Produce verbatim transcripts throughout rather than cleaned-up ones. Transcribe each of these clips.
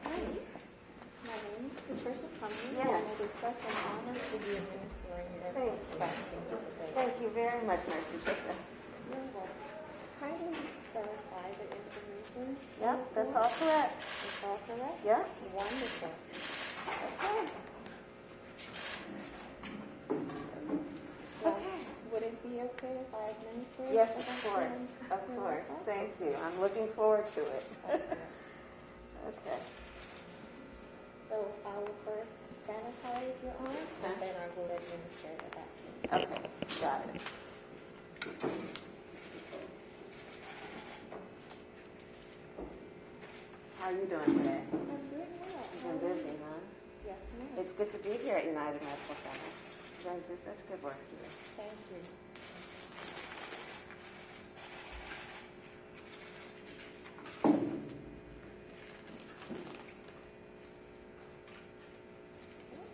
Okay. My name is Patricia Cummings. Yes. And it is such an honor to be administering your Thank vaccine you. today. Thank you very much, Nurse Patricia. You're welcome. Kindly verify the information. Yep, that's all correct. That's all correct? Yep. Wonderful. Okay. Would it be okay if I administer? Yes, of course, of course. Thank you. I'm looking forward to it. Okay. So I will first sanitize your arms, and then I will administer the vaccine. Okay, got it. How are you doing today? I'm doing well. You've been busy, huh? Yes, ma'am. It's good to be here at United Medical Center. You guys do such good work here. Thank you.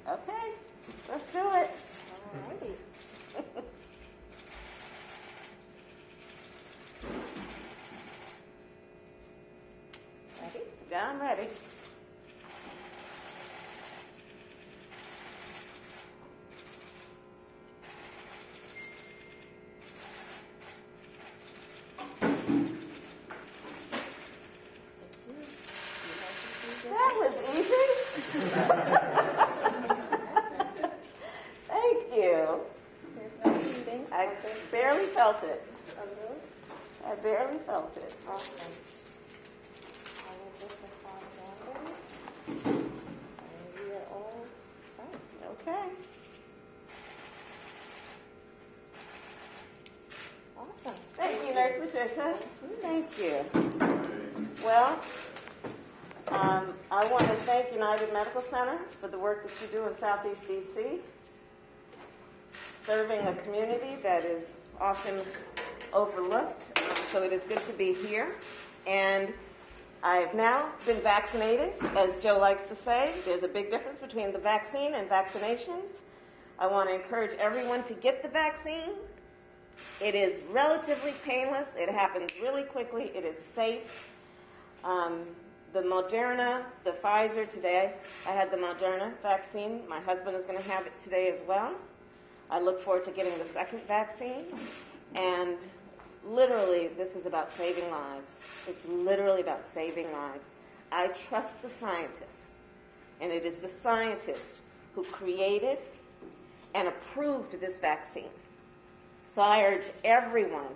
Okay, let's do it. All righty. Ready? Yeah, I'm ready. It. I barely felt it. Awesome. I will just respond down there. And we are all right. Okay. Awesome. Thank, Thank you, Nurse Patricia. Thank you. Thank you. Well, um, I want to thank United Medical Center for the work that you do in Southeast D C, serving a community that is often overlooked, so it is good to be here. And I have now been vaccinated, as Joe likes to say. There's a big difference between the vaccine and vaccinations. I want to encourage everyone to get the vaccine. It is relatively painless. It happens really quickly. It is safe. Um, the Moderna, the Pfizer today, I had the Moderna vaccine. My husband is going to have it today as well. I look forward to getting the second vaccine, and literally this is about saving lives. It's literally about saving lives. I trust the scientists, and it is the scientists who created and approved this vaccine. So I urge everyone,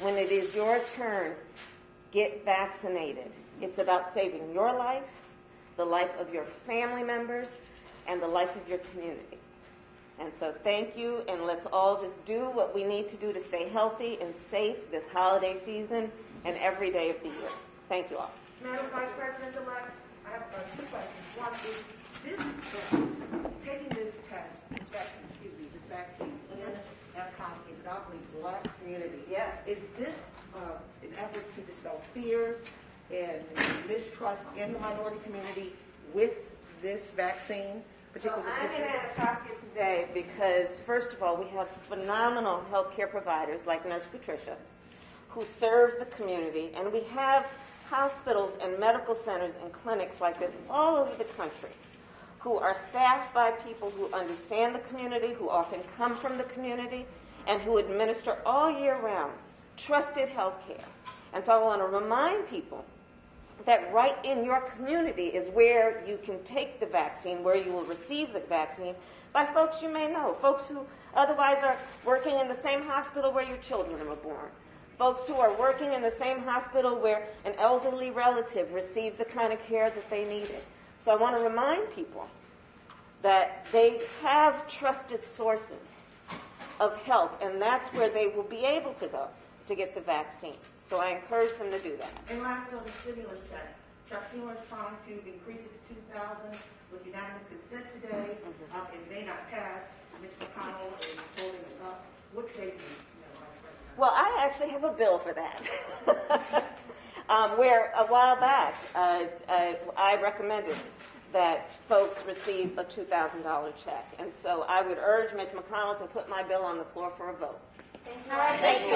when it is your turn, get vaccinated. It's about saving your life, the life of your family members, and the life of your community. And so thank you, and let's all just do what we need to do to stay healthy and safe this holiday season and every day of the year. Thank you all. Madam Vice President-elect, I have uh, two questions. One is this, uh, taking this test, this vaccine, excuse me, this vaccine in Afghanistan, predominantly black community, yes. Is this uh, an effort to dispel fears and mistrust in the minority community with this vaccine? So I'm in Anacostia today because, first of all, we have phenomenal healthcare providers like Nurse Patricia who serve the community, and we have hospitals and medical centers and clinics like this all over the country who are staffed by people who understand the community, who often come from the community, and who administer all year round trusted healthcare. And so I want to remind people that right in your community is where you can take the vaccine, where you will receive the vaccine by folks you may know, folks who otherwise are working in the same hospital where your children were born, folks who are working in the same hospital where an elderly relative received the kind of care that they needed. So I want to remind people that they have trusted sources of help, and that's where they will be able to go to get the vaccine. So I encourage them to do that. And lastly, on the stimulus check, Chuck Schumer is trying to increase it to two thousand dollars with unanimous consent today. Mm-hmm. um, it may not pass. Mitch McConnell is holding it up. What say you, Vice President? Well, I actually have a bill for that. um, where a while back, uh, I, I recommended that folks receive a two thousand dollars check. And so I would urge Mitch McConnell to put my bill on the floor for a vote. Thank you. All right, thank you.